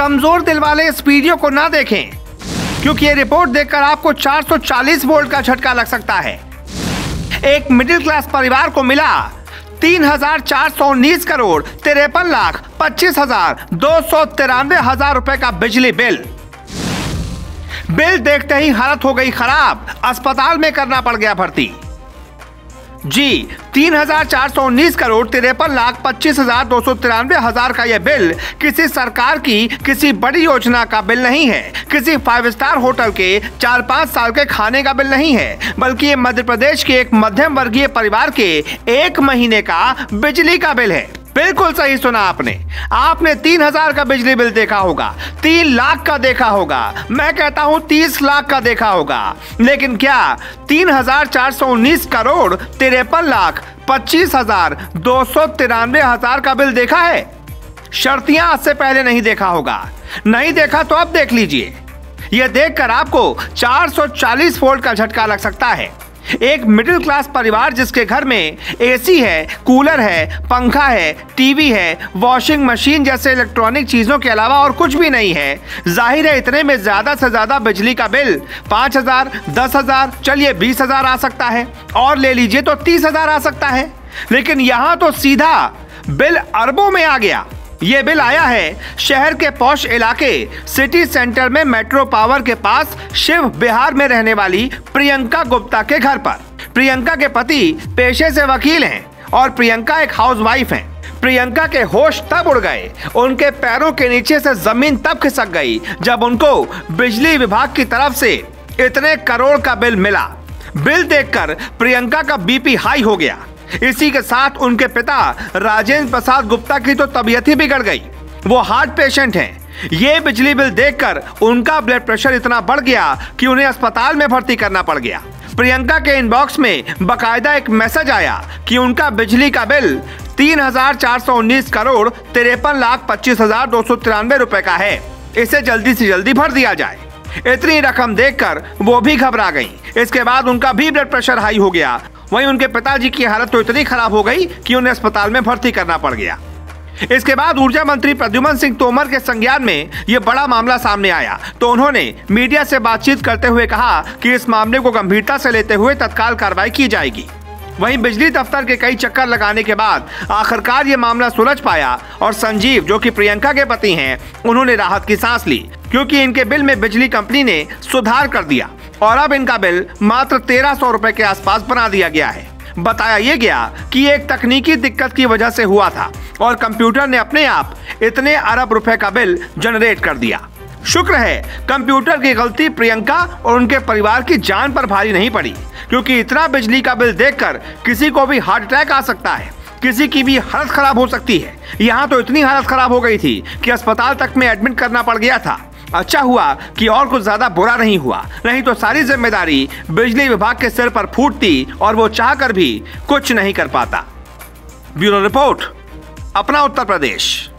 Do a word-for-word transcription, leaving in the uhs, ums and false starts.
कमजोर दिल वाले इस वीडियो को ना देखें, क्योंकि ये रिपोर्ट देखकर आपको चार सौ चालीस वोल्ट का झटका लग सकता है। एक मिडिल क्लास परिवार को मिला तीन हजार चार सौ उन्नीस करोड़ तिरपन लाख पच्चीस हजार दो सौ तिरानवे हजार रुपए का बिजली बिल। बिल देखते ही हालत हो गई खराब, अस्पताल में करना पड़ गया भर्ती। जी, तीन हजार चार सौ उन्नीस करोड़ तिरपन लाख पच्चीस हजार दो सौ तिरानवे हजार का यह बिल किसी सरकार की किसी बड़ी योजना का बिल नहीं है, किसी फाइव स्टार होटल के चार पाँच साल के खाने का बिल नहीं है, बल्कि ये मध्य प्रदेश के एक मध्यम वर्गीय परिवार के एक महीने का बिजली का बिल है। बिल्कुल सही सुना आपने। आपने तीन हजार का बिजली बिल देखा होगा, तीन लाख का देखा होगा, मैं कहता हूँ तीस लाख का देखा होगा, लेकिन क्या तीन हजार चार सौ उन्नीस करोड़ तिरपन लाख पच्चीस हजार दो सौ तिरानवे हजार का बिल देखा है? शर्तियां आज से पहले नहीं देखा होगा, नहीं देखा तो अब देख लीजिए। यह देखकर आपको चार सौ चालीस वोल्ट का झटका लग सकता है। एक मिडिल क्लास परिवार जिसके घर में एसी है, कूलर है, पंखा है, टीवी है, वॉशिंग मशीन जैसे इलेक्ट्रॉनिक चीज़ों के अलावा और कुछ भी नहीं है, जाहिर है इतने में ज़्यादा से ज़्यादा बिजली का बिल पाँच हज़ार, दस हज़ार, चलिए बीस हज़ार आ सकता है, और ले लीजिए तो तीस हज़ार आ सकता है। लेकिन यहाँ तो सीधा बिल अरबों में आ गया। ये बिल आया है शहर के पॉश इलाके सिटी सेंटर में मेट्रो पावर के पास शिव बिहार में रहने वाली प्रियंका गुप्ता के घर पर। प्रियंका के पति पेशे से वकील हैं और प्रियंका एक हाउसवाइफ हैं। प्रियंका के होश तब उड़ गए, उनके पैरों के नीचे से जमीन तब खिसक गई जब उनको बिजली विभाग की तरफ से इतने करोड़ का बिल मिला। बिल देखकर प्रियंका का बीपी हाई हो गया। इसी के साथ उनके पिता राजेंद्र प्रसाद गुप्ता की तो तबीयत ही बिगड़ गई, वो हार्ट पेशेंट हैं। ये बिजली बिल देखकर उनका ब्लड प्रेशर इतना बढ़ गया कि उन्हें अस्पताल में भर्ती करना पड़ गया। प्रियंका के इनबॉक्स में बाकायदा एक मैसेज आया कि उनका बिजली का बिल तीन हजार चार सौ उन्नीस करोड़ तिरपन लाख पच्चीस हजार दो सौ तिरानवे रुपए का है, इसे जल्दी से जल्दी भर दिया जाए। इतनी रकम देखकर वो भी घबरा गई। इसके बाद उनका भी ब्लड प्रेशर हाई हो गया। वहीं उनके पिताजी की हालत तो इतनी खराब हो गई कि उन्हें अस्पताल में भर्ती करना पड़ गया। इसके बाद ऊर्जा मंत्री प्रद्युमन सिंह तोमर के संज्ञान में यह बड़ा मामला सामने आया, तो उन्होंने मीडिया से बातचीत करते हुए कहा कि इस मामले को गंभीरता से लेते हुए तत्काल कार्रवाई की जाएगी। वहीं बिजली दफ्तर के कई चक्कर लगाने के बाद आखिरकार ये मामला सुलझ पाया और संजीव, जो कि प्रियंका के पति हैं, उन्होंने राहत की सांस ली, क्योंकि इनके बिल में बिजली कंपनी ने सुधार कर दिया और अब इनका बिल मात्र तेरह सौ रुपए के आसपास बना दिया गया है। बताया यह गया कि एक तकनीकी दिक्कत की वजह से हुआ था और कंप्यूटर ने अपने आप इतने अरब रुपए का बिल जनरेट कर दिया। शुक्र है कंप्यूटर की गलती प्रियंका और उनके परिवार की जान पर भारी नहीं पड़ी, क्योंकि इतना बिजली का बिल देखकर किसी को भी हार्ट अटैक आ सकता है, किसी की भी हालत खराब हो सकती है। यहाँ तो इतनी हालत खराब हो गई थी कि अस्पताल तक में एडमिट करना पड़ गया था। अच्छा हुआ कि और कुछ ज्यादा बुरा नहीं हुआ, नहीं तो सारी जिम्मेदारी बिजली विभाग के सिर पर फूटती और वो चाहकर भी कुछ नहीं कर पाता। ब्यूरो रिपोर्ट, अपना उत्तर प्रदेश।